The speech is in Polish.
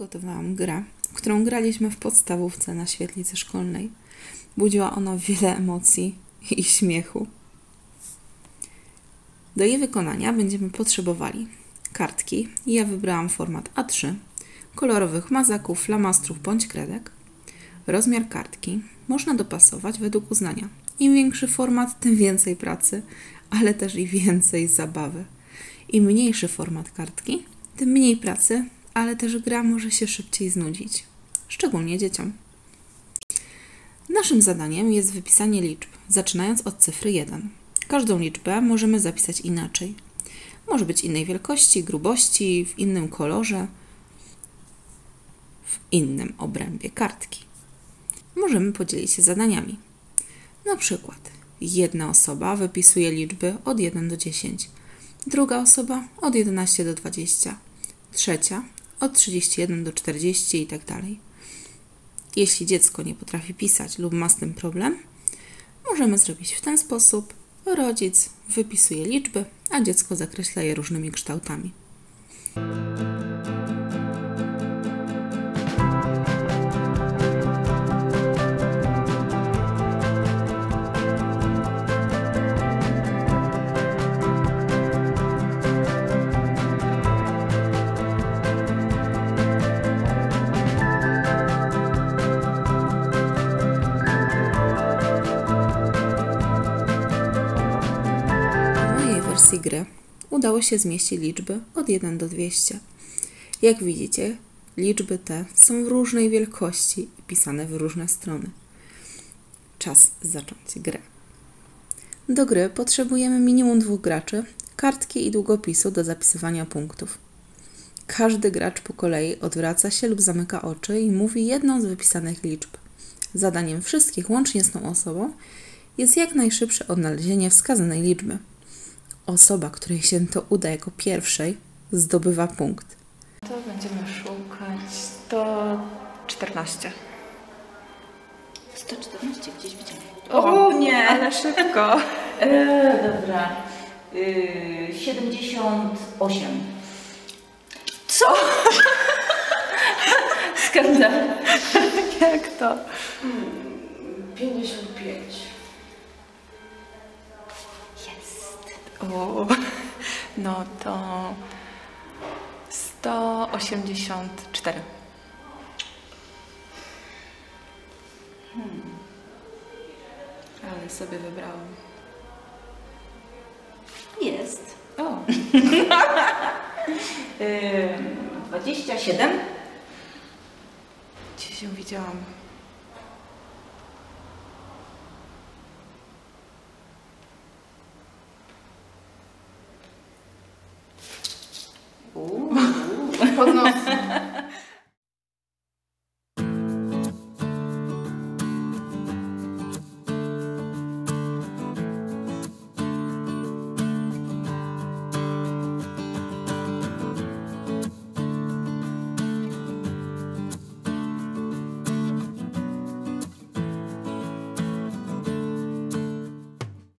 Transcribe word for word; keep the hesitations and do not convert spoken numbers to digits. przygotowałam grę, którą graliśmy w podstawówce na świetlicy szkolnej. Budziła ona wiele emocji i śmiechu. Do jej wykonania będziemy potrzebowali kartki. Ja wybrałam format A trzy, kolorowych mazaków, flamastrów bądź kredek. Rozmiar kartki można dopasować według uznania. Im większy format, tym więcej pracy, ale też i więcej zabawy. Im mniejszy format kartki, tym mniej pracy, ale też gra może się szybciej znudzić, szczególnie dzieciom. Naszym zadaniem jest wypisanie liczb, zaczynając od cyfry jeden. Każdą liczbę możemy zapisać inaczej. Może być innej wielkości, grubości, w innym kolorze, w innym obrębie kartki. Możemy podzielić się zadaniami. Na przykład jedna osoba wypisuje liczby od jeden do dziesięciu, druga osoba od jedenastu do dwudziestu, trzecia od trzydziestu jeden do czterdziestu i tak dalej. Jeśli dziecko nie potrafi pisać lub ma z tym problem, możemy zrobić w ten sposób. Rodzic wypisuje liczby, a dziecko zakreśla je różnymi kształtami. Gry udało się zmieścić liczby od jeden do dwustu. Jak widzicie, liczby te są różnej wielkości i pisane w różne strony. Czas zacząć grę. Do gry potrzebujemy minimum dwóch graczy, kartki i długopisu do zapisywania punktów. Każdy gracz po kolei odwraca się lub zamyka oczy i mówi jedną z wypisanych liczb. Zadaniem wszystkich, łącznie z tą osobą, jest jak najszybsze odnalezienie wskazanej liczby. Osoba, której się to uda jako pierwszej, zdobywa punkt. To będziemy szukać sto czternaście. sto czternaście gdzieś widziałam. O, o nie, ale szybko. e, dobra. E, siedemdziesiąt osiem. Co? Skandal. Jak to? pięćdziesiąt pięć. O, no to sto osiemdziesiąt cztery. Hmm. Ale sobie wybrałam. Jest. O. dwadzieścia siedem. Gdzieś ją widziałam. Uuu, podnoszę.